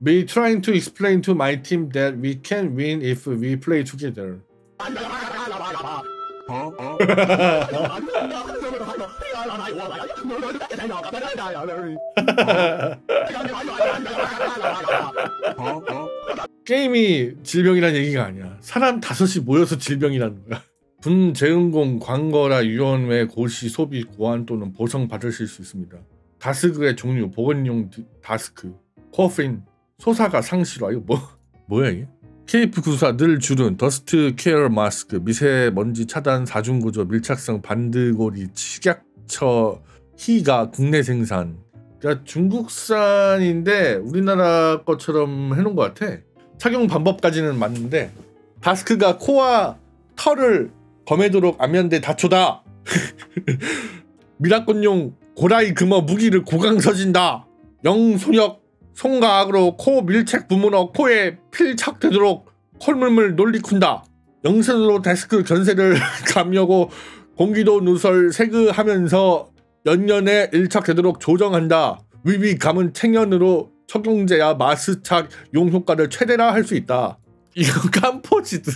We trying to explain to my team that we can win if we play together. 게임이 질병이란 얘기가 아니야. 사람 5이 모여서 질병이라는 거야. 분 제응공 광거라 유언외 고시 소비 고안 또는 보상 받으실 수 있습니다. 다스크의 종류 보건용 다스크, 코핀 소사가 상실화 이거 뭐야 이게? KF94 늘 줄은 더스트 케어 마스크 미세먼지 차단 4중 구조 밀착성 반드고리 식약처 희가 국내 생산. 그러니까 중국산인데 우리나라 것처럼 해놓은 것 같아. 착용 방법까지는 맞는데 다스크가 코와 털을 검매도록 안면대 다초다. 미라콘용 고라이 금어 무기를 고강 서진다. 영소력 송가악으로 코 밀착 부문어 코에 필착되도록 콜물물 놀리쿤다. 영선으로 데스크 견세를 감려고 공기도 누설 세그하면서 연년에 일착되도록 조정한다. 위비 감은 챙연으로 적용제야 마스착 용효과를 최대라 할 수 있다. 이거 깜포지드.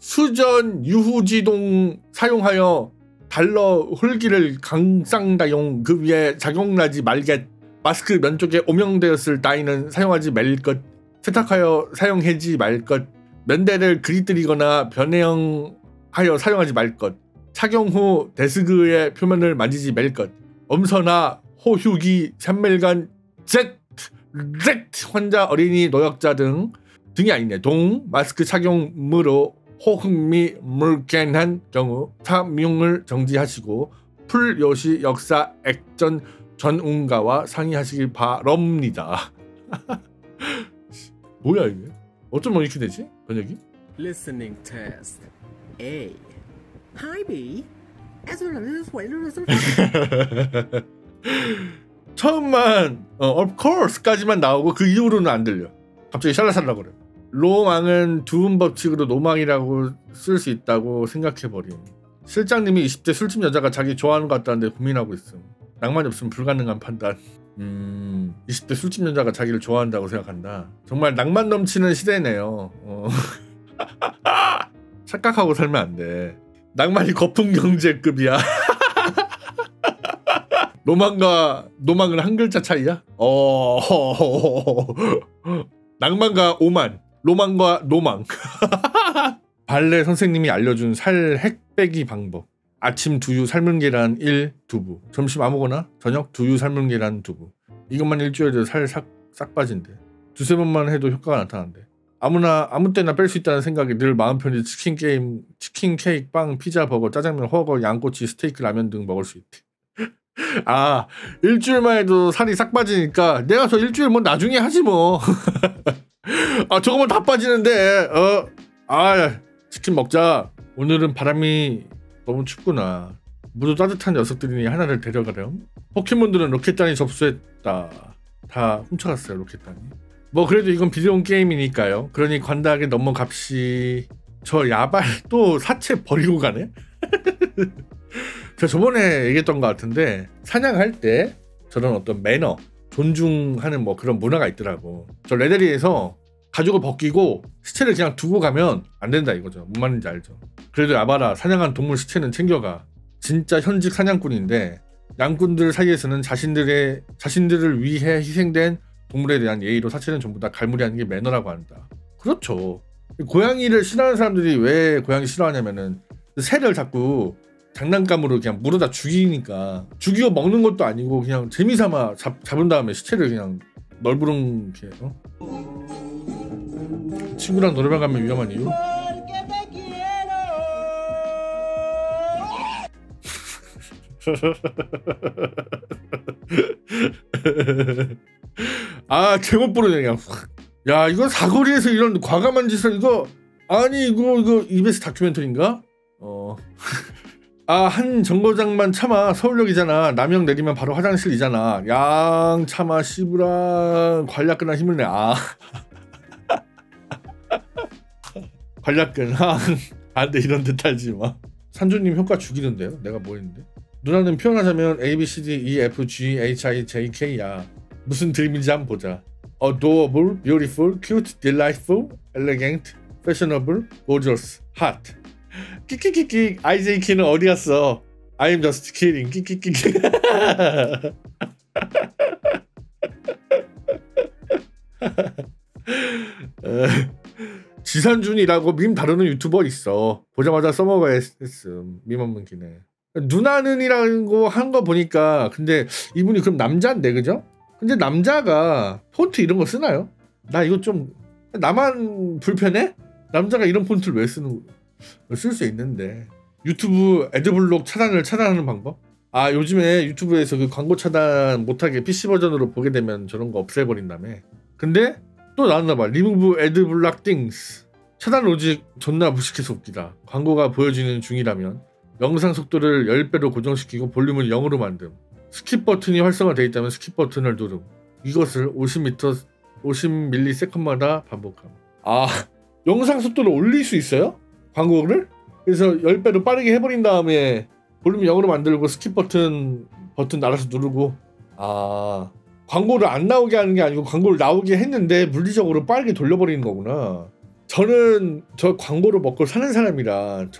수전 유후지동 사용하여 달러 홀기를 강쌍다용 그 위에 작용나지 말겟. 마스크 면쪽에 오명되었을 따위는 사용하지 말 것. 세탁하여 사용하지 말 것. 면대를 그리뜨리거나 변형하여 사용하지 말 것. 착용 후 데스크의 표면을 만지지 말 것. 엄선화 호휴기 산멜간 Z 환자 어린이 노약자 등이 아니네. 동 마스크 착용으로 호흡미 물겐한 경우 사용을 정지하시고 풀요시 역사 액전 전운가와 상의하시길 바랍니다. 뭐야 이게? 어쩌면 이렇게 되지? 번역이? Listening test A. Hi B. As well as 처음만 of course까지만 나오고 그 이후로는 안 들려. 갑자기 샬라샬라 거려. 로망은 두음 법칙으로 노망이라고 쓸 수 있다고 생각해버림. 실장님이 20대 술집 여자가 자기 좋아하는 것 같다는데 고민하고 있음. 낭만이 없으면 불가능한 판단. 20대 술집 여자가 자기를 좋아한다고 생각한다. 정말 낭만 넘치는 시대네요. 착각하고 살면 안 돼. 낭만이 거품경제급이야. 로망과 노망은 한 글자 차이야? 낭만과 오만, 로망과 노망. 발레 선생님이 알려준 살 핵 빼기 방법. 아침 두유 삶은 계란 1 두부, 점심 아무거나, 저녁 두유 삶은 계란 두부. 이것만 일주일에 살 싹 빠진대. 두세 번만 해도 효과가 나타난대. 아무나 아무 때나 뺄 수 있다는 생각이 늘 마음 편히 치킨 게임, 치킨 케이크, 빵, 피자, 버거, 짜장면, 허거, 양꼬치, 스테이크, 라면 등 먹을 수 있대. 아, 일주일만 해도 살이 싹 빠지니까 내가 저 일주일 뭐 나중에 하지 뭐. 아, 저거만 다 빠지는데. 치킨 먹자. 오늘은 바람이 너무 춥구나. 모두 따뜻한 녀석들이니 하나를 데려가렴. 포켓몬들은 로켓단이 접수했다. 다 훔쳐갔어요, 로켓단이. 뭐 그래도 이건 비디오 게임이니까요. 그러니 관대하게 넘어갑시. 저 야발 또 사체 버리고 가네? 제가 저번에 얘기했던 것 같은데 사냥할 때 저런 어떤 매너, 존중하는 뭐 그런 문화가 있더라고. 저 레데리에서 가죽을 벗기고 시체를 그냥 두고 가면 안 된다 이거죠. 뭔 말인지 알죠. 그래도 야바라 사냥한 동물 시체는 챙겨가. 진짜 현직 사냥꾼인데 양꾼들 사이에서는 자신들을 위해 희생된 동물에 대한 예의로 사체는 전부 다 갈무리하는 게 매너라고 한다. 그렇죠. 고양이를 싫어하는 사람들이 왜 고양이 싫어하냐면은 새를 자꾸 장난감으로 그냥 물어다 죽이니까. 죽이고 먹는 것도 아니고 그냥 재미삼아 잡은 다음에 시체를 그냥 널브렁 이렇게 친구랑 노래방 가면 위험한 이유? 아, 제목 부르네 그냥. 야, 이거 사거리에서 이런 과감한 짓을 이거 아니 이거 EBS 다큐멘터리인가? 아, 한 정거장만 참아. 서울역이잖아. 남역 내리면 바로 화장실이잖아. 양 참아 씨부라. 관략근아 힘을 내. 아. 관략근. 아, 안 돼. 이런 듯 하지 마. 산준님 효과 죽이는데요? 내가 뭐 했는데? 누나는 표현하자면 A, B, C, D, E, F, G, H, I, J, K야. 무슨 드림인지 한번 보자. adorable, beautiful, cute, delightful, elegant, fashionable, gorgeous, hot. 끼끼끼끼. IJ 키는 어디 갔어? I'm just kidding. 끼끼끼끼. 지산준이라고 밈 다루는 유튜버 있어. 보자마자 써먹어야 했음. 밈 없는 기네. 누나는이라는 거 한 거 보니까 근데 이분이 그럼 남자인데, 그죠? 근데 남자가 폰트 이런 거 쓰나요? 나 이거 좀 나만 불편해? 남자가 이런 폰트를 왜 쓰는 거? 쓸 수 있는데. 유튜브 애드블록 차단하는 방법? 아, 요즘에 유튜브에서 그 광고 차단 못하게 PC 버전으로 보게 되면 저런 거 없애버린다며. 근데 또 나왔나봐. 리무브 애드블락 띵스. 차단 로직 존나 무식해서 웃기다. 광고가 보여지는 중이라면 영상 속도를 10배로 고정시키고 볼륨을 0으로 만듦. 스킵 버튼이 활성화되어 있다면 스킵 버튼을 누름. 이것을 50ms/50ms마다 반복함. 아, 영상 속도를 올릴 수 있어요? 광고를? 그래서 10배로 빠르게 해버린 다음에 볼륨 0으로 만들고 스킵 버튼 알아서 누르고. 아, 광고를 안 나오게 하는 게 아니고 광고를 나오게 했는데 물리적으로 빠르게 돌려버리는 거구나. 저는 저 광고를 먹고 사는 사람이라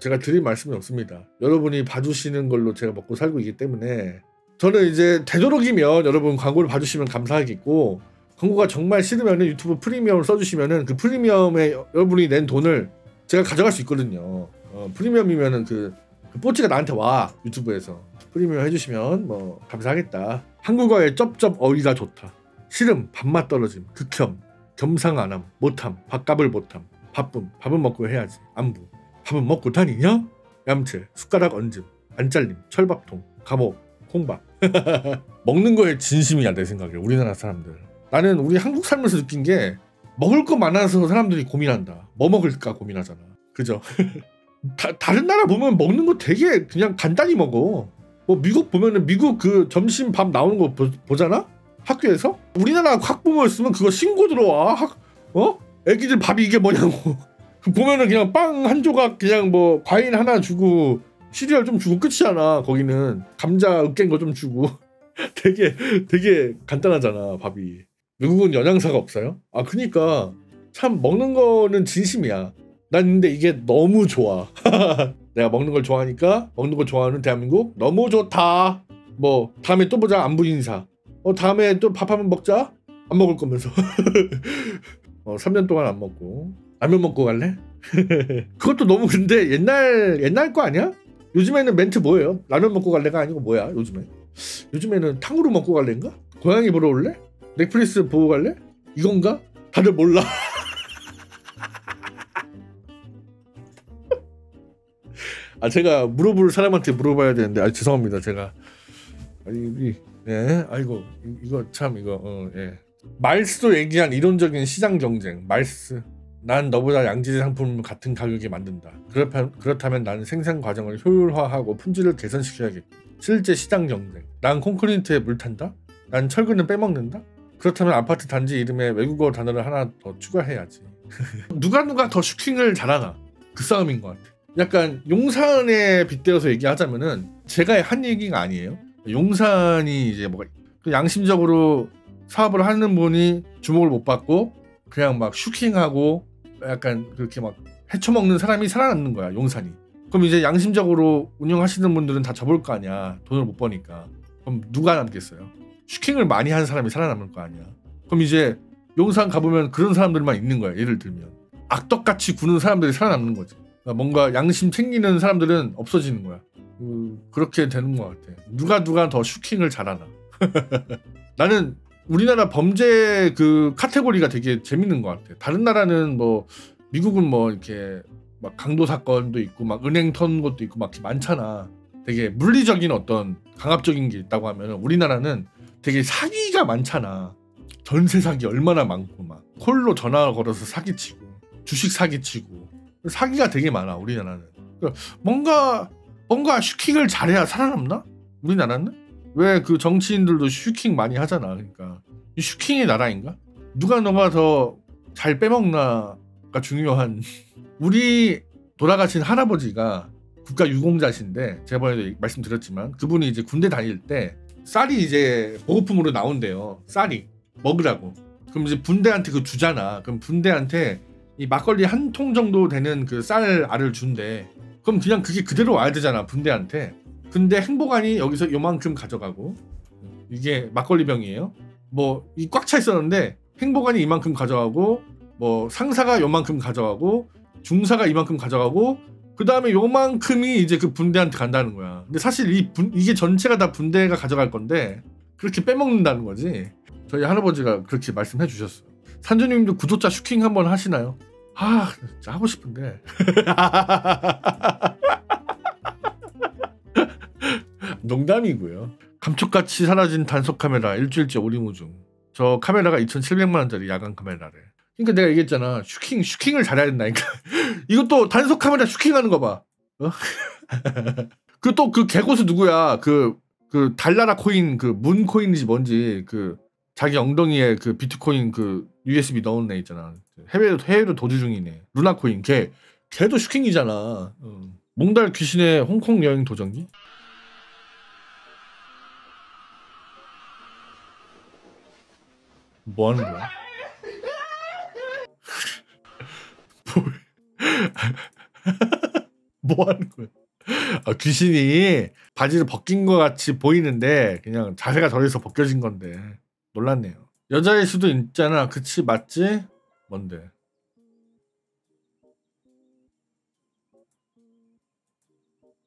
제가 드릴 말씀이 없습니다. 여러분이 봐주시는 걸로 제가 먹고 살고 있기 때문에 저는 이제 되도록이면 여러분 광고를 봐주시면 감사하겠고, 광고가 정말 싫으면 유튜브 프리미엄을 써주시면 그 프리미엄에 여러분이 낸 돈을 제가 가져갈 수 있거든요. 프리미엄이면은 그 뽀찌가 나한테 와. 유튜브에서 프리미엄 해주시면 뭐 감사하겠다. 한국어에 쩝쩝 어이가 좋다. 싫음, 밥맛 떨어짐, 극혐, 겸상 안함, 못함, 밥값을 못함, 바쁨, 밥은 먹고 해야지, 안부, 밥은 먹고 다니냐? 얌체, 숟가락 얹음, 안 잘림, 철밥통, 감옥, 콩밥. 먹는 거에 진심이야, 내 생각에. 우리나라 사람들. 나는 우리 한국 살면서 느낀 게 먹을 거 많아서 사람들이 고민한다. 뭐 먹을까 고민하잖아, 그죠? 다른 나라 보면 먹는 거 되게 그냥 간단히 먹어. 뭐 미국 보면은 미국 그 점심 밥 나오는 거 보잖아? 학교에서? 우리나라 학부모였으면 그거 신고 들어와. 애기들 밥이 이게 뭐냐고. 보면은 그냥 빵 한 조각, 그냥 뭐 과일 하나 주고 시리얼 좀 주고 끝이잖아. 거기는 감자 으깬 거 좀 주고. 되게 간단하잖아, 밥이. 미국은 영양사가 없어요? 아, 그니까 참 먹는 거는 진심이야. 난 근데 이게 너무 좋아. 내가 먹는 걸 좋아하니까 먹는 걸 좋아하는 대한민국 너무 좋다. 뭐 다음에 또 보자, 안부 인사. 다음에 또 밥 한번 먹자? 안 먹을 거면서. 3년 동안 안 먹고. 라면 먹고 갈래? 그것도 너무 근데 옛날 거 아니야? 요즘에는 멘트 뭐예요? 라면 먹고 갈래가 아니고 뭐야 요즘에? 요즘에는 탕후루 먹고 갈래인가? 고양이 보러 올래? 넷플릭스 보고 갈래? 이건가? 다들 몰라. 아, 제가 물어볼 사람한테 물어봐야 되는데, 아, 죄송합니다. 제가 이거 참 말스도 얘기한 이론적인 시장 경쟁. 말스, 난 너보다 양질의 상품을 같은 가격에 만든다. 그렇다면 나는 생산 과정을 효율화하고 품질을 개선시켜야겠고. 실제 시장 경쟁. 난 콘크리트에 물 탄다? 난 철근을 빼먹는다? 그렇다면 아파트 단지 이름에 외국어 단어를 하나 더 추가해야지. 누가 더 슈킹을 잘하나? 그 싸움인 것 같아. 약간 용산에 빗대어서 얘기하자면은 제가 한 얘기가 아니에요. 용산이 이제 뭐가 양심적으로 사업을 하는 분이 주목을 못 받고 그냥 막 슈킹하고 약간 그렇게 막 해쳐먹는 사람이 살아남는 거야, 용산이. 그럼 이제 양심적으로 운영하시는 분들은 다 접을 거 아니야, 돈을 못 버니까. 그럼 누가 남겠어요? 슈킹을 많이 한 사람이 살아남을 거 아니야. 그럼 이제 용산 가보면 그런 사람들만 있는 거야. 예를 들면 악덕같이 구는 사람들이 살아남는 거지. 뭔가 양심 챙기는 사람들은 없어지는 거야. 그렇게 되는 것 같아. 누가 더 슈킹을 잘하나. 나는 우리나라 범죄 그 카테고리가 되게 재밌는 것 같아. 다른 나라는 뭐 미국은 뭐 이렇게 막 강도 사건도 있고 막 은행 턴 것도 있고 막 많잖아. 되게 물리적인 어떤 강압적인 게 있다고 하면, 우리나라는 되게 사기가 많잖아. 전세 사기 얼마나 많고 막 콜로 전화 걸어서 사기치고 주식 사기치고 사기가 되게 많아, 우리나라는. 그러니까 뭔가 슈킹을 잘해야 살아남나? 우리나라는? 왜 그 정치인들도 슈킹 많이 하잖아. 그러니까 이 슈킹의 나라인가? 누가 더 잘 빼먹나가 중요한. 우리 돌아가신 할아버지가 국가 유공자신데, 제가 말씀드렸지만 그분이 이제 군대 다닐 때 쌀이 이제 보급품으로 나온대요. 쌀이 먹으라고. 그럼 이제 분대한테 그 주잖아. 그럼 분대한테 이 막걸리 한 통 정도 되는 그 쌀 알을 준대. 그럼 그냥 그게 그대로 와야 되잖아, 분대한테. 근데 행보관이 여기서 요만큼 가져가고, 이게 막걸리병이에요. 뭐 이 꽉 차 있었는데 행보관이 이만큼 가져가고, 뭐 상사가 요만큼 가져가고, 중사가 이만큼 가져가고, 그 다음에 요만큼이 이제 그 분대한테 간다는 거야. 근데 사실 이게 전체가 다 분대가 가져갈 건데 그렇게 빼먹는다는 거지. 저희 할아버지가 그렇게 말씀해 주셨어요. 산준님도 구독자 슈킹 한번 하시나요? 아, 진짜 하고 싶은데. 농담이고요. 감쪽같이 사라진 단속 카메라 일주일째 오리무중. 저 카메라가 2,700만원짜리 야간 카메라래. 그러니까 내가 얘기했잖아, 슈킹을 잘해야 된다니까. 이것도 단속 카메라 슈킹하는 거 봐. 어? 그 또 그 개고수 누구야? 그 달나라 코인, 그 문 코인인지 뭔지, 그 자기 엉덩이에 그 비트코인 그 USB 넣은 애 있잖아. 해외로 도주 중이네. 루나 코인 걔도 슈킹이잖아. 몽달 귀신의 홍콩 여행 도전기? 뭐 하는 거야? 뭐 하는 거야? 아, 귀신이 바지를 벗긴 것 같이 보이는데 그냥 자세가 저래서 벗겨진 건데. 놀랐네요. 여자일 수도 있잖아. 그치, 맞지? 뭔데?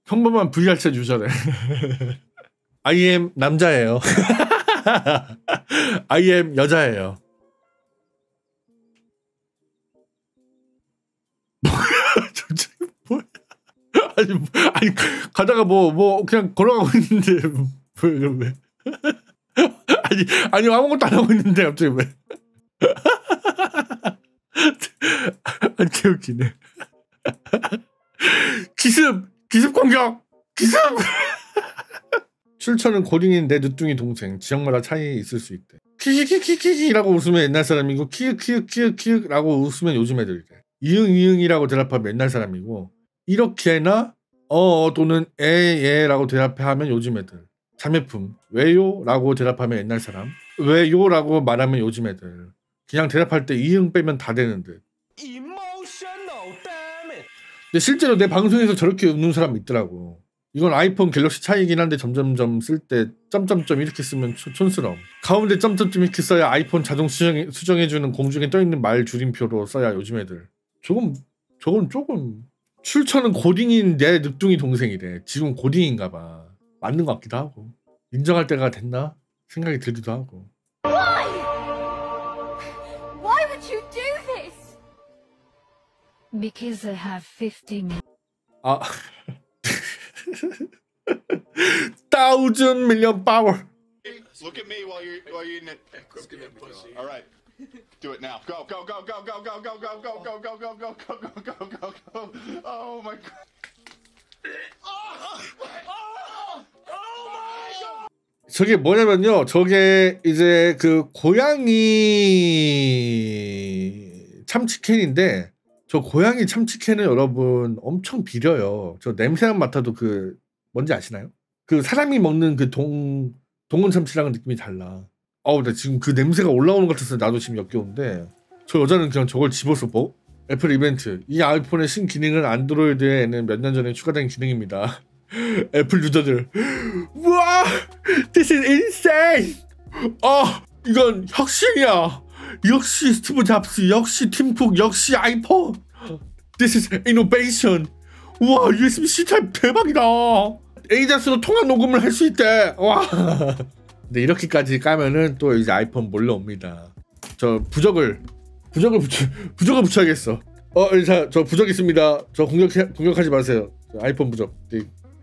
평범한 VR챗 유저래. I am 남자예요. I am 여자예요. 뭐야? 아니 가다가 뭐 그냥 걸어가고 있는데 왜? 아니 아무것도 안 하고 있는데 갑자기 왜? 아니 개웃기네. 기습 공격! 기습! 출처는 고딩인 내 늦둥이 동생. 지역마다 차이 있을 수 있대. 키키키키키라고 웃으면 옛날 사람이고, 키키키키라고 웃으면 요즘 애들이래. 이응이응이라고 대답하면 옛날 사람이고, 이렇게나 어어 또는 에예라고 대답하면 요즘 애들. 자매품. 왜요라고 대답하면 옛날 사람. 왜요라고 말하면 요즘 애들. 그냥 대답할 때 이응 빼면 다 되는 듯. 근데 실제로 내 방송에서 저렇게 웃는 사람 있더라고. 이건 아이폰 갤럭시 차이긴 한데 점점점 쓸 때 점점점 이렇게 쓰면 촌스러움. 가운데 점점점 이렇게 써야 아이폰 자동 수정해주는 공중에 떠있는 말 줄임표로 써야 요즘 애들. 조금 출처는 고딩인 내 늦둥이 동생이래. 지금 고딩인가봐. 맞는 것 같기도 하고, 인정할 때가 됐나 생각이 들기도 하고. Why would you do this? Because I have 50 million. 아. 1,000 million power. Look at me while you're in it. All right. Do it now. Go go go go go go go go go go go go go go go go go. Oh my god. 저게 뭐냐면요, 저게 이제 그 고양이 참치캔인데, 저 고양이 참치캔은 여러분 엄청 비려요. 저 냄새만 맡아도 그 뭔지 아시나요? 그 사람이 먹는 그 동원 참치랑은 느낌이 달라. 아우, 나 지금 그 냄새가 올라오는 것 같아서 나도 지금 역겨운데, 저 여자는 그냥 저걸 집어서 먹? 애플 이벤트. 이 아이폰의 신기능은 안드로이드에는 몇 년 전에 추가된 기능입니다. 애플 유저들. 와! This is insane! 아, 이건 혁신이야. 역시 스티브 잡스, 역시 팀쿡, 역시 아이폰. This is innovation. 와, USB-C 타입 대박이다. 에이자스로 통화 녹음을 할 수 있대. 와. 근데 이렇게까지 까면은 또 이제 아이폰 몰려옵니다. 저 부적을 붙여야겠어. 자, 저 부적 있습니다. 저 공격하지 마세요. 아이폰 부적.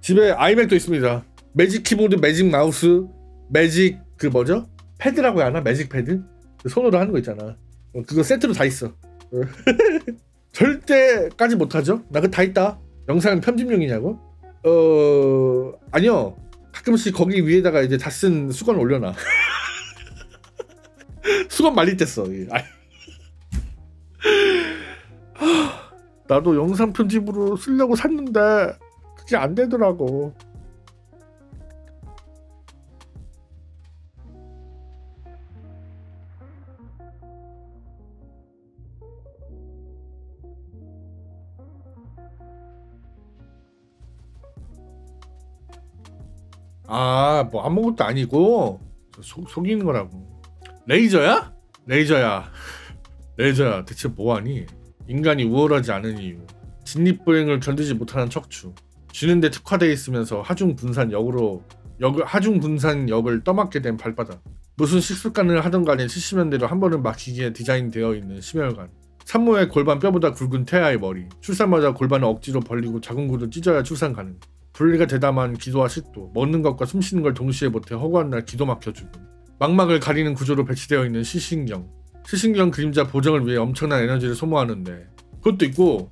집에 아이맥도 있습니다. 매직 키보드, 매직 마우스, 매직 그 뭐죠? 패드라고 해야 하나? 매직 패드? 손으로 하는 거 있잖아. 그거 세트로 다 있어. 절대까지 못하죠? 나 그거 다 있다. 영상 편집용이냐고? 아니요. 가끔씩 거기 위에다가 이제 다 쓴 수건 올려놔. 수건 말리댔어. 나도 영상 편집으로 쓰려고 샀는데 그게 안 되더라고. 아, 뭐 아무것도 아니고 속이는 거라고. 레이저야? 레이저야. 레이저야, 대체 뭐하니? 인간이 우월하지 않은 이유. 진립불행을 견디지 못하는 척추. 쥐는데 특화되어 있으면서 하중 분산 역을 떠맡게 된 발바닥. 무슨 식습관을 하든 간에 70년대로 한 번은 막히게 디자인되어 있는 심혈관. 산모의 골반 뼈보다 굵은 태아의 머리. 출산마다 골반을 억지로 벌리고 자궁구를 찢어야 출산 가능. 분리가 되다만 기도와 식도. 먹는 것과 숨쉬는 걸 동시에 못해 허구한 날 기도 막혀 죽음. 망막을 가리는 구조로 배치되어 있는 시신경. 시신경 그림자 보정을 위해 엄청난 에너지를 소모하는데, 그것도 있고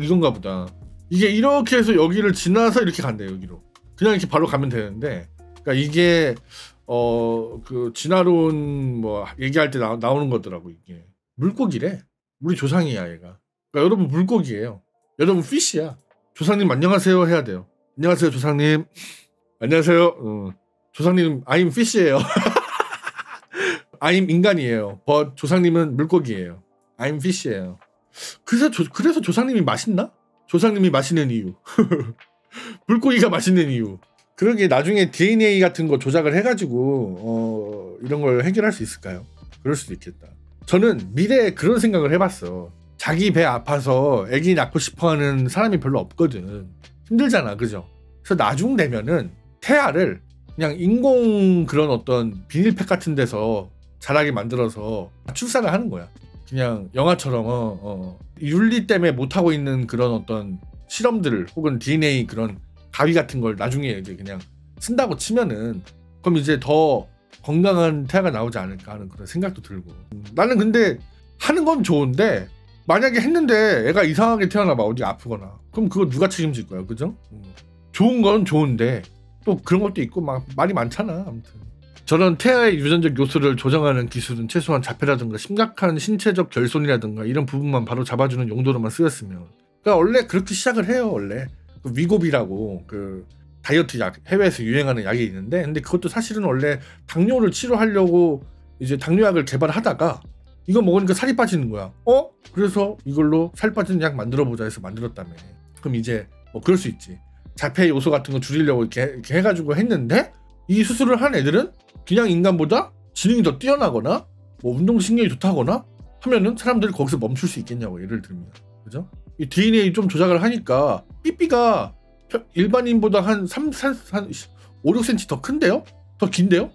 이건가 보다. 이게 이렇게 해서 여기를 지나서 이렇게 간대요. 여기로 그냥 이렇게 바로 가면 되는데, 그러니까 이게 그 진화론 뭐 얘기할 때 나오는 거더라고. 이게 물고기래. 우리 조상이야 얘가. 그러니까 여러분 물고기예요. 여러분 피시야. 조상님 안녕하세요 해야 돼요. 안녕하세요 조상님. 안녕하세요. 조상님 I'm fish예요. I'm 인간이에요. but 조상님은 물고기예요. I'm fish예요. 그래서 조상님이 맛있나? 조상님이 맛있는 이유. 물고기가 맛있는 이유. 그러게 나중에 DNA 같은 거 조작을 해가지고 이런 걸 해결할 수 있을까요? 그럴 수도 있겠다. 저는 미래에 그런 생각을 해봤어. 자기 배 아파서 애기 낳고 싶어하는 사람이 별로 없거든. 힘들잖아, 그죠? 그래서 나중 되면은 태아를 그냥 인공 그런 어떤 비닐팩 같은 데서 자라게 만들어서 출산을 하는 거야. 그냥 영화처럼 윤리 때문에 못하고 있는 그런 어떤 실험들을, 혹은 DNA 그런 가위 같은 걸 나중에 이제 그냥 쓴다고 치면은, 그럼 이제 더 건강한 태아가 나오지 않을까 하는 그런 생각도 들고. 나는 근데 하는 건 좋은데, 만약에 했는데 애가 이상하게 태어나봐, 어디 아프거나, 그럼 그거 누가 책임질 거야, 그죠? 좋은 건 좋은데 또 그런 것도 있고 막 말이 많잖아. 아무튼 저런 태아의 유전적 요소를 조정하는 기술은 최소한 자폐라든가 심각한 신체적 결손이라든가 이런 부분만 바로 잡아주는 용도로만 쓰였으면. 그러니까 원래 그렇게 시작을 해요. 원래 그 위고비라고 그 다이어트 약, 해외에서 유행하는 약이 있는데, 근데 그것도 사실은 원래 당뇨를 치료하려고 이제 당뇨약을 개발하다가 이거 먹으니까 살이 빠지는 거야. 그래서 이걸로 살 빠지는 약 만들어보자 해서 만들었다며. 그럼 이제 뭐 그럴 수 있지. 자폐 요소 같은 거 줄이려고 이렇게 해가지고 했는데, 이 수술을 한 애들은 그냥 인간보다 지능이 더 뛰어나거나 뭐 운동신경이 좋다거나 하면은 사람들이 거기서 멈출 수 있겠냐고, 예를 들면. 그죠? 이 DNA 좀 조작을 하니까 삐삐가 일반인보다 한 5, 6cm 더 큰데요? 더 긴데요?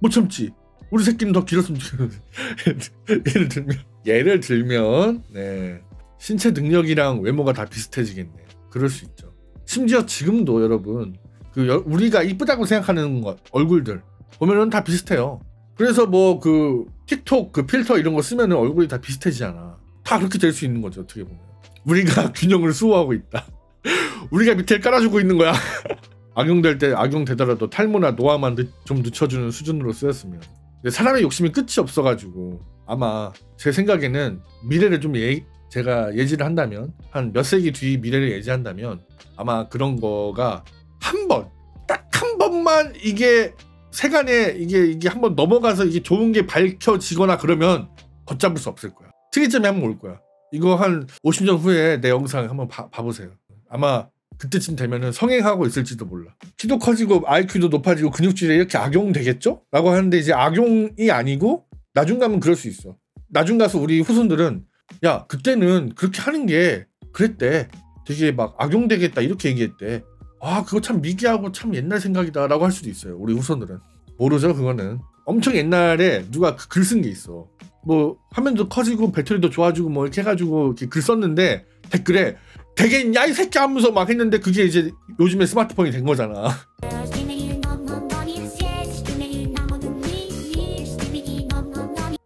못 참지. 우리 새끼는 더 길었으면 좋겠는데. 예를 들면 네, 신체 능력이랑 외모가 다 비슷해지겠네. 그럴 수 있죠. 심지어 지금도 여러분, 우리가 이쁘다고 생각하는 것, 얼굴들 보면은 다 비슷해요. 그래서 뭐 그 틱톡 그 필터 이런 거 쓰면은 얼굴이 다 비슷해지잖아. 다 그렇게 될 수 있는 거죠, 어떻게 보면. 우리가 균형을 수호하고 있다. 우리가 밑에 깔아주고 있는 거야. 악용될 때 악용되더라도 탈모나 노화만 좀 늦춰주는 수준으로 쓰였으면. 근데 사람의 욕심이 끝이 없어가지고, 아마 제 생각에는 미래를 좀 제가 예지를 한다면, 한 몇 세기 뒤 미래를 예지한다면, 아마 그런 거가 한 번, 딱 한 번만 이게 세간에 이게 한 번 넘어가서 이게 좋은 게 밝혀지거나 그러면 걷잡을 수 없을 거야. 특이점이 한 번 올 거야. 이거 한 50년 후에 내 영상 한번 봐보세요. 아마 그때쯤 되면은 성행하고 있을지도 몰라. 키도 커지고 IQ도 높아지고 근육질에 이렇게 악용되겠죠? 라고 하는데, 이제 악용이 아니고 나중 가면 그럴 수 있어. 나중 가서 우리 후손들은, 야 그때는 그렇게 하는 게 그랬대, 되게 막 악용되겠다 이렇게 얘기했대, 아 그거 참 미개하고 참 옛날 생각이다 라고 할 수도 있어요. 우리 후손들은 모르죠. 그거는 엄청 옛날에 누가 글 쓴 게 있어. 뭐 화면도 커지고 배터리도 좋아지고 뭐 이렇게 해가지고 이렇게 글 썼는데, 댓글에 되겠냐 이 새끼 하면서 막 했는데, 그게 이제 요즘에 스마트폰이 된 거잖아.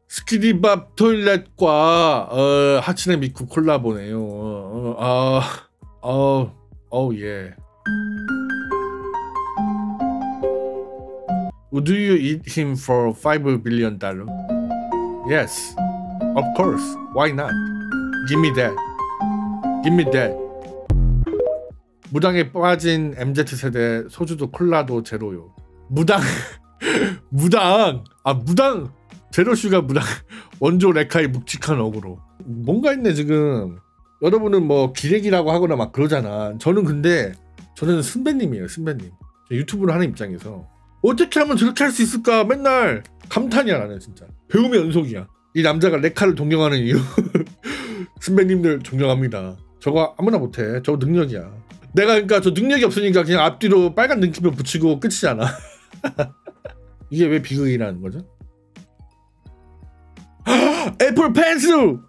스키디밥 토일렛과 하츠네 미쿠 콜라보네요. 예. Would you eat him for $5 billion? Yes, of course. Why not? Give me that. Give me that. 무당에 빠진 MZ세대, 소주도 콜라도 제로요. 무당. 제로슈가 무당. 원조 레카의 묵직한 어그로. 뭔가 있네 지금. 여러분은 뭐 기레기라고 하거나 막 그러잖아. 저는 근데, 저는 순배님이에요. 순배님. 유튜브를 하는 입장에서 어떻게 하면 저렇게 할 수 있을까 맨날 감탄이야. 나는 진짜 배움의 연속이야. 이 남자가 레카를 존경하는 이유. 선배님들 존경합니다. 저거 아무나 못해. 저거 능력이야. 내가 그러니까 저 능력이 없으니까 그냥 앞뒤로 빨간 등기표 붙이고 끝이잖아. 이게 왜 비극이라는 거죠? 애플 펜슬! No!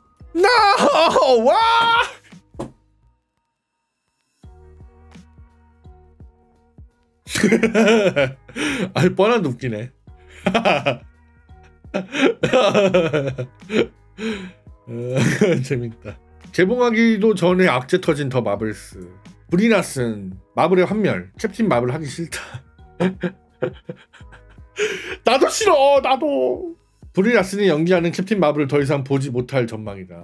와! 아이 뻔한데 웃기네. 재밌다. 개봉하기도 전에 악재 터진 더 마블스. 브리나슨 마블의 환멸. 캡틴 마블 하기 싫다. 나도 싫어. 나도. 브리나슨이 연기하는 캡틴 마블을 더 이상 보지 못할 전망이다.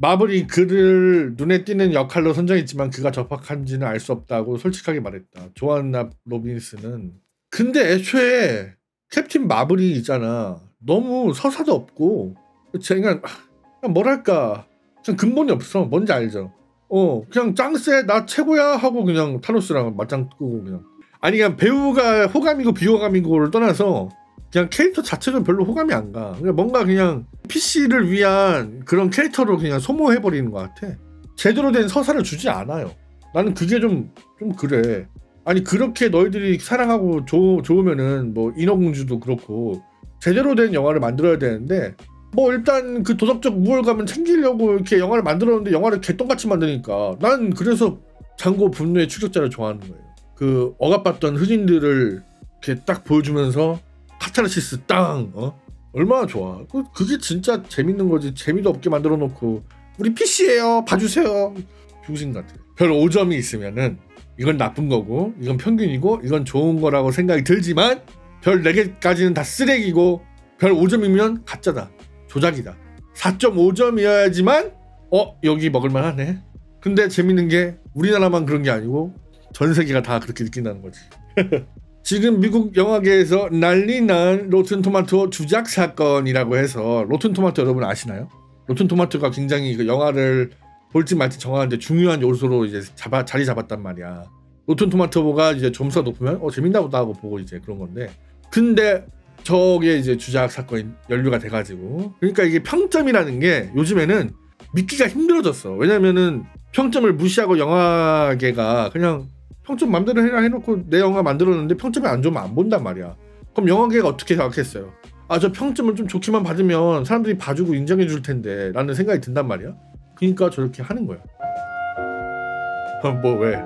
마블이 그를 눈에 띄는 역할로 선정했지만 그가 적합한지는 알 수 없다고 솔직하게 말했다. 조안나 로빈스는 근데 애초에 캡틴 마블이 있잖아. 너무 서사도 없고 그냥 뭐랄까 그냥 근본이 없어. 뭔지 알죠? 그냥 짱쎄 나 최고야 하고 그냥 타노스랑 맞짱 뜨고 그냥 아니 그냥 배우가 호감이고 비호감이고를 떠나서 그냥 캐릭터 자체도 별로 호감이 안 가. 그냥 뭔가 그냥 PC를 위한 그런 캐릭터로 그냥 소모해버리는 것 같아. 제대로 된 서사를 주지 않아요. 나는 그게 좀 그래. 아니 그렇게 너희들이 사랑하고 좋으면은 뭐 인어공주도 그렇고 제대로 된 영화를 만들어야 되는데 뭐 일단 그 도덕적 우월감은 챙기려고 이렇게 영화를 만들었는데 영화를 개똥같이 만드니까 난 그래서 장고 분노의 추격자를 좋아하는 거예요. 그 억압받던 흑인들을 이렇게 딱 보여주면서 카타르시스 땅! 얼마나 좋아. 그게 진짜 재밌는 거지. 재미도 없게 만들어 놓고 우리 PC예요. 봐주세요. 중심 같아. 별 오점이 있으면은 이건 나쁜 거고 이건 평균이고 이건 좋은 거라고 생각이 들지만 별 4개까지는 다 쓰레기고 별 5점이면 가짜다. 조작이다. 4.5점이어야지만 여기 먹을만 하네. 근데 재밌는 게 우리나라만 그런 게 아니고 전 세계가 다 그렇게 느낀다는 거지. 지금 미국 영화계에서 난리 난 로튼토마토 주작 사건이라고 해서 로튼토마토 여러분 아시나요? 로튼토마토가 굉장히 그 영화를 볼지 말지 정하는데 중요한 요소로 이제 자리 잡았단 말이야. 로튼토마토가 이제 점수가 높으면 재밌나 보다 하고 보고 이제 그런 건데 근데 저게 이제 주작 사건이 연루가 돼가지고 그러니까 이게 평점이라는 게 요즘에는 믿기가 힘들어졌어. 왜냐면은 평점을 무시하고 영화계가 그냥 평점 맘대로 해라 해놓고 내 영화 만들었는데 평점이 안 좋으면 안 본단 말이야. 그럼 영화계가 어떻게 생각했어요? 아, 저 평점을 좀 좋게만 받으면 사람들이 봐주고 인정해 줄 텐데 라는 생각이 든단 말이야. 그러니까 저렇게 하는 거야. 뭐 왜?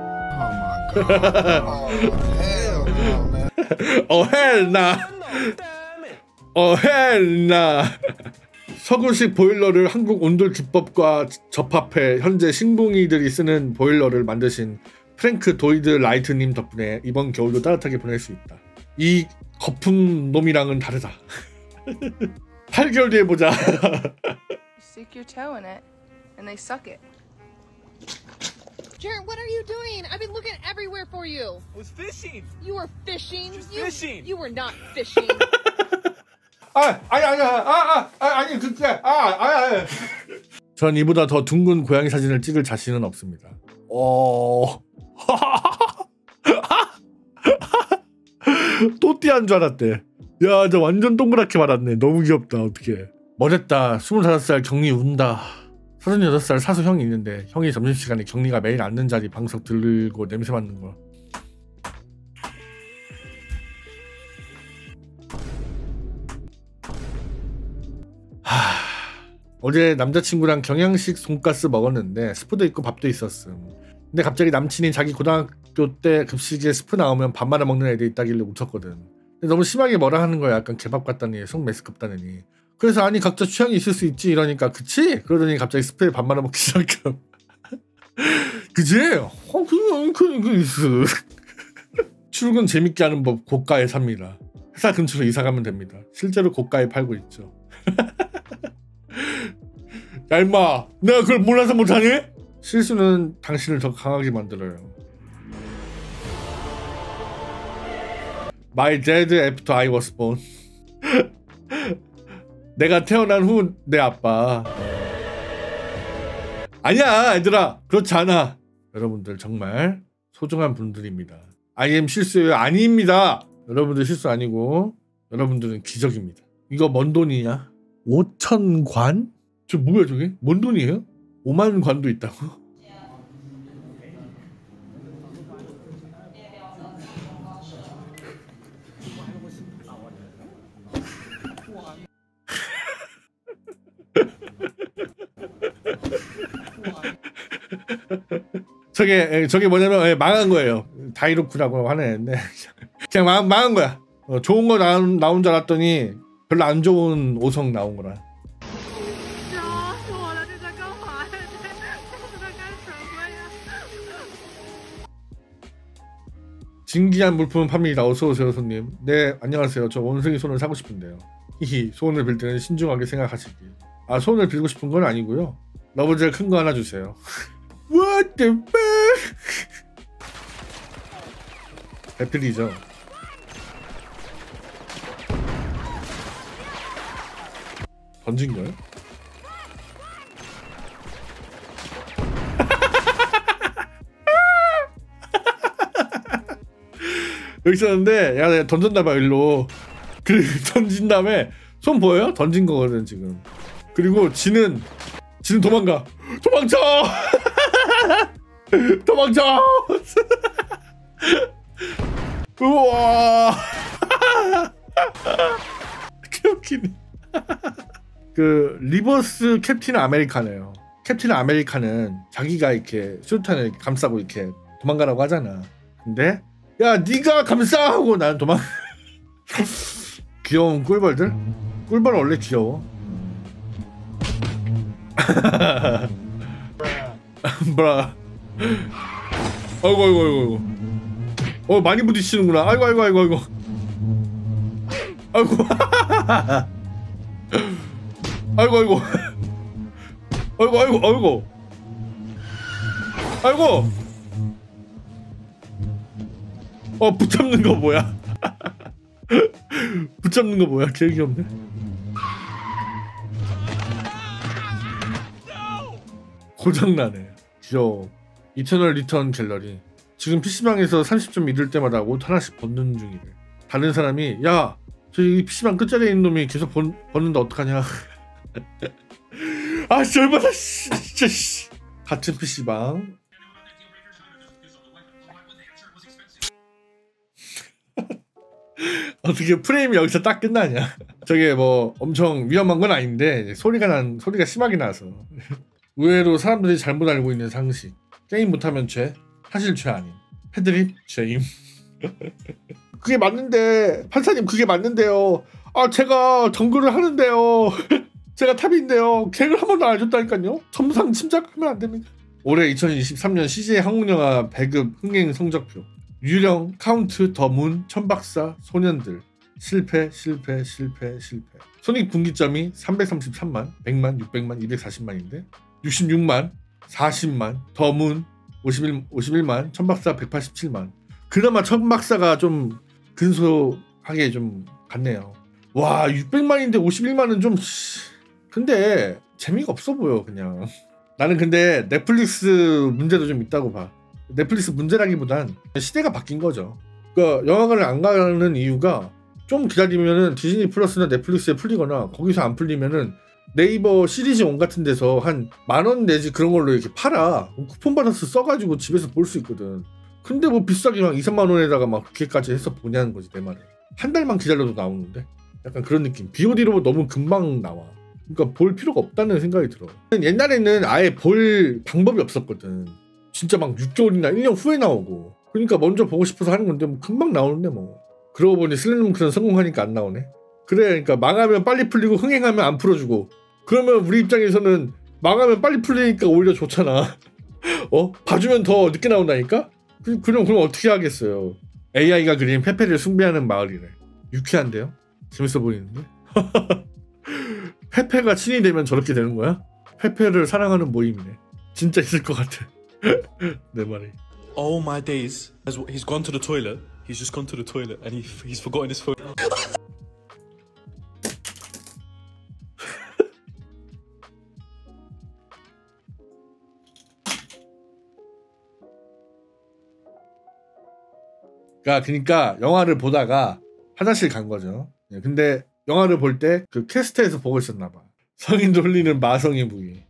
서구식 보일러를 한국 온돌 기법과 접합해 현재 신봉이들이 쓰는 보일러를 만드신 프랭크 도이드 라이트님 덕분에 이번 겨울도 따뜻하게 보낼 수 있다. 이 거품 놈이랑은 다르다. 8개월 뒤에 보자. Jared, what are you doing? I've been looking everywhere for you. I was fishing. You were fishing? Fishing. You were not fishing. 아니 그게 전 이보다 더 둥근 고양이 사진을 찍을 자신은 없습니다. 또띠아인 줄 알았대. 야, 저 완전 동그랗게 말았네. 너무 귀엽다. 어떡해. 멋있다. 25살 경리 운다. 38살 사수 형이 있는데 형이 점심시간에 경리가 매일 앉는 자리 방석 들고 냄새 맡는 거. 어제 남자친구랑 경양식 돈가스 먹었는데 스프도 있고 밥도 있었음. 근데 갑자기 남친이 자기 고등학교 때 급식에 스프 나오면 밥 말아 먹는 애들 있다길래 웃었거든. 근데 너무 심하게 뭐라 하는 거야. 약간 개밥 같다니 속매스껍다느니. 그래서 아니 각자 취향이 있을 수 있지 이러니까 그치? 그러더니 갑자기 스프에 밥 말아 먹기 시작함. 그치? 출근 재밌게 하는 법 고가에 삽니다. 회사 근처로 이사가면 됩니다. 실제로 고가에 팔고 있죠. 야 임마 내가 그걸 몰라서 못하니? 실수는 당신을 더 강하게 만들어요. My dad after I was born. 내가 태어난 후 내 아빠. 아니야 얘들아 그렇지 않아. 여러분들 정말 소중한 분들입니다. IM 실수예요. 아닙니다. 여러분들 실수 아니고 여러분들은 기적입니다. 이거 뭔 돈이냐? 5,000관? 저 뭐야 저게? 뭔 돈이에요? 5만 관도 있다고? 저게 뭐냐면 망한 거예요. 다이로쿠라고 하네. 그냥 망한 거야. 좋은 거 나온 줄 알았더니 별로 안 좋은 5성 나온 거라. 진기한 물품 팝니다. 어서오세요 손님. 네 안녕하세요. 저 원숭이 손을 사고 싶은데요. 히히 손을 빌 때는 신중하게 생각하시기. 아 손을 빌고 싶은 건 아니고요. 러브젤 큰 거 하나 주세요. What the fuck? 배틀이죠. 던진 거예요? 여기 있었는데 야 내가 던졌나봐 일로. 그리고 던진 다음에 손 보여요? 던진 거거든 지금. 그리고 지는 도망가. 도망쳐! 도망쳐! 우와! 개웃기네. 그 리버스 캡틴 아메리카네요. 캡틴 아메리카는 자기가 이렇게 수류탄을 감싸고 이렇게 도망가라고 하잖아. 근데 야 니가 감싸 하고 난 도망. 귀여운 꿀벌들? 꿀벌 원래 귀여워. 브라. 아이고 아이고 아이고. 많이 부딪히는구나. 아이고 아이고 아이고 아이고. 아이고. 아이고 아이고. 아이고 아이고 아이고. 아이고. 붙잡는 거 뭐야? 붙잡는 거 뭐야? 제일 귀엽네. 고장나네. 귀여워. 이터널 리턴 갤러리. 지금 PC방에서 30점 잃을 때마다 옷 하나씩 벗는 중이래. 다른 사람이 야! 저기 PC방 끝자리에 있는 놈이 계속 벗는데 어떡하냐. 아 진짜 얼마나 진짜 씨. 같은 PC방. 어떻게 프레임이 여기서 딱 끝나냐. 저게 뭐 엄청 위험한 건 아닌데 소리가 심하게 나서. 의외로 사람들이 잘못 알고 있는 상식. 게임 못하면 죄. 사실 죄 아님. 패드립 죄임. 그게 맞는데 판사님 그게 맞는데요. 아 제가 정글을 하는데요. 제가 탑인데요. 계획을 한 번도 안 해줬다니까요. 선무상 침착하면 안 됩니다. 올해 2023년 CJ 한국영화 배급 흥행 성적표. 유령, 카운트, 더문, 천박사, 소년들. 실패, 실패, 실패, 실패. 손익 분기점이 333만, 100만, 600만, 240만인데 66만, 40만, 더문 51만, 천박사 187만. 그나마 천박사가 좀 근소하게 좀 갔네요. 와 600만인데 51만은 좀 근데 재미가 없어 보여 그냥. 나는 근데 넷플릭스 문제도 좀 있다고 봐. 넷플릭스 문제라기보단 시대가 바뀐 거죠. 그러니까 영화관을 안 가는 이유가 좀 기다리면은 디즈니 플러스나 넷플릭스에 풀리거나 거기서 안 풀리면은 네이버 시리즈 온 같은 데서 한 10,000원 내지 그런 걸로 이렇게 팔아. 쿠폰 받아서 써가지고 집에서 볼 수 있거든. 근데 뭐 비싸게 막 2~3만 원에다가 막 그렇게까지 해서 보냐는 거지 내 말은. 한 달만 기다려도 나오는데 약간 그런 느낌. BOD로 너무 금방 나와. 그러니까 볼 필요가 없다는 생각이 들어. 옛날에는 아예 볼 방법이 없었거든. 진짜 막 6개월이나 1년 후에 나오고. 그러니까 먼저 보고 싶어서 하는 건데 뭐 금방 나오는데 뭐. 그러고 보니 슬램덩크는 성공하니까 안 나오네. 그래 그러니까 망하면 빨리 풀리고 흥행하면 안 풀어주고. 그러면 우리 입장에서는 망하면 빨리 풀리니까 오히려 좋잖아. 봐주면 더 늦게 나온다니까? 그럼 어떻게 하겠어요. AI가 그린 페페를 숭배하는 마을이래. 유쾌한데요? 재밌어 보이는데? 페페가 친이 되면 저렇게 되는 거야? 페페를 사랑하는 모임이네. 진짜 있을 것 같아. 내 말이. All my days he's gone to the toilet. He's just gone to the toilet and he's forgotten his phone. 그러니까 영화를 보다가 화장실 간 거죠. 근데 영화를 볼 때 그 퀘스트에서 보고 있었나 봐. 성인 돌리는 마성의 무기.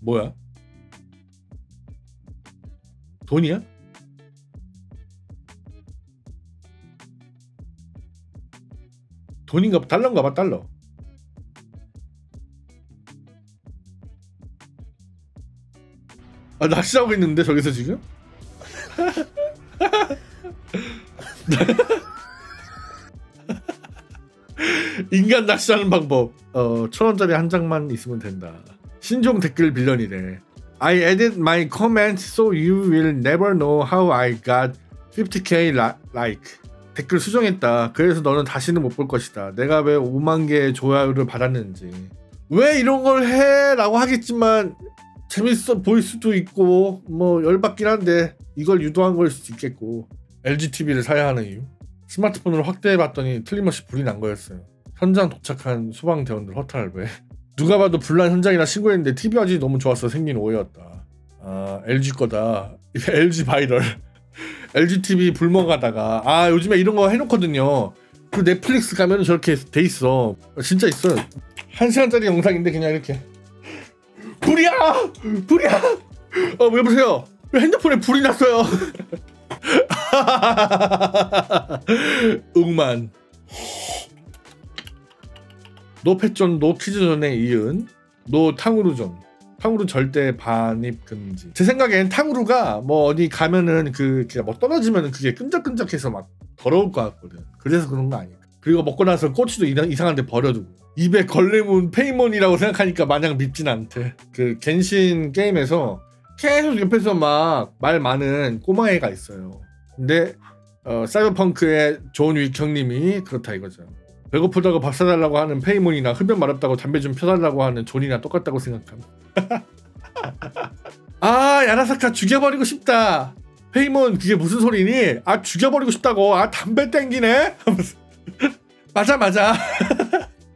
뭐야? 돈이야? 돈인가? 달러인가 봐. 달러. 아, 낚시하고 있는데 저기서 지금? 인간 낚시하는 방법. 1000원짜리 한 장만 있으면 된다. 신종 댓글 빌런이래. I added my comment so you will never know how I got 50k like. 댓글 수정했다. 그래서 너는 다시는 못 볼 것이다. 내가 왜 5만 개의 좋아요를 받았는지. 왜 이런 걸 해? 라고 하겠지만 재밌어 보일 수도 있고 뭐 열받긴 한데 이걸 유도한 걸 수도 있겠고. LG TV를 사야 하는 이유? 스마트폰으로 확대해봤더니 틀림없이 불이 난 거였어요. 현장 도착한 소방대원들 허탈배. 누가 봐도 불난 현장이라 신고했는데 TV 화질이 너무 좋아서 생긴 오해였다. 아, LG 거다. LG 바이럴. LG TV 불멍하다가 아, 요즘에 이런 거 해놓거든요. 그 넷플릭스 가면 저렇게 돼 있어. 진짜 있어요. 1시간짜리 영상인데 그냥 이렇게 불이야! 불이야! 왜 보세요? 왜 핸드폰에 불이 났어요? 응만. 노 패전, 노 퀴즈전에 이은 노 탕후루전. 탕후루 절대 반입 금지. 제 생각엔 탕후루가 뭐 어디 가면은 뭐 떨어지면은 그게 끈적끈적해서 막 더러울 것 같거든. 그래서 그런 거 아닐까. 그리고 먹고 나서 꼬치도 이상한데 버려두고. 입에 걸레문 페이몬이라고 생각하니까 마냥 밉진 않대. 그 갠신 게임에서 계속 옆에서 막 말 많은 꼬마애가 있어요. 근데 사이버펑크의 존 윅 형님이 그렇다 이거죠. 배고프다고 밥 사달라고 하는 페이몬이나 흡연 마렵다고 담배 좀 펴달라고 하는 존이나 똑같다고 생각함. 아, 야나사카 죽여버리고 싶다. 페이몬 그게 무슨 소리니? 아, 죽여버리고 싶다고. 아, 담배 땡기네? 하면서 맞아 맞아.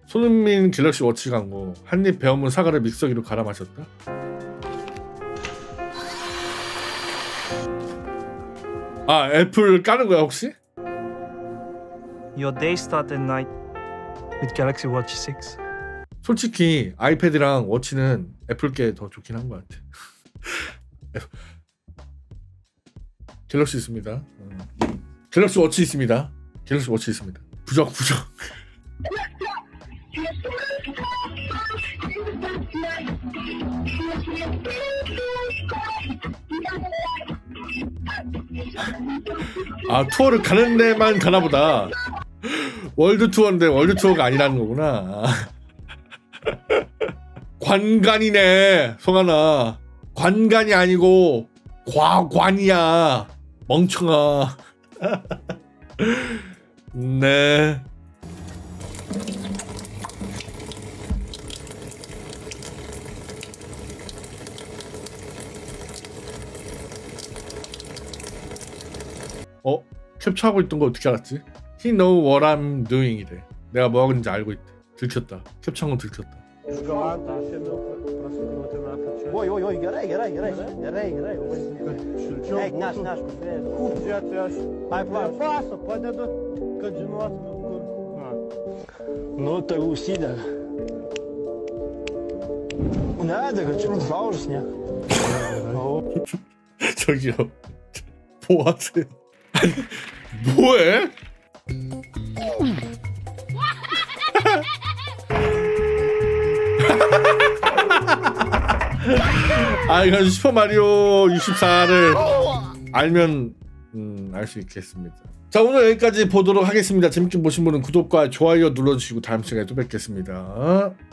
손흥민 갤럭시 워치 광고. 한입 베어문 사과를 믹서기로 갈아 마셨다? 아, 애플 까는 거야 혹시? Your day starts at night with Galaxy Watch 6. 솔직히 아이패드랑 워치는 애플 게 더 좋긴 한 것 같아. 갤럭시 있습니다. 갤럭시 워치 있습니다. 갤럭시 워치 있습니다. 부적 부적. 아, 투어를 가는 데만 가나보다. 월드 투어인데 월드 투어가 아니라는 거구나. 관관이네. 송하나, 관관이 아니고 과관이야, 멍청아. 네. 캡처하고 있던 거 어떻게 알았지? He know what I'm doing 이래. 내가 뭐 하고 있는지 알고 있대. 들켰다. 캡처한 건 들켰다. 저기요. 뭐하세요? 아니, 뭐해? 아, 이건 슈퍼마리오 64를 알면 알 수 있겠습니다. 자, 오늘 여기까지 보도록 하겠습니다. 재밌게 보신 분은 구독과 좋아요 눌러주시고 다음 시간에 또 뵙겠습니다.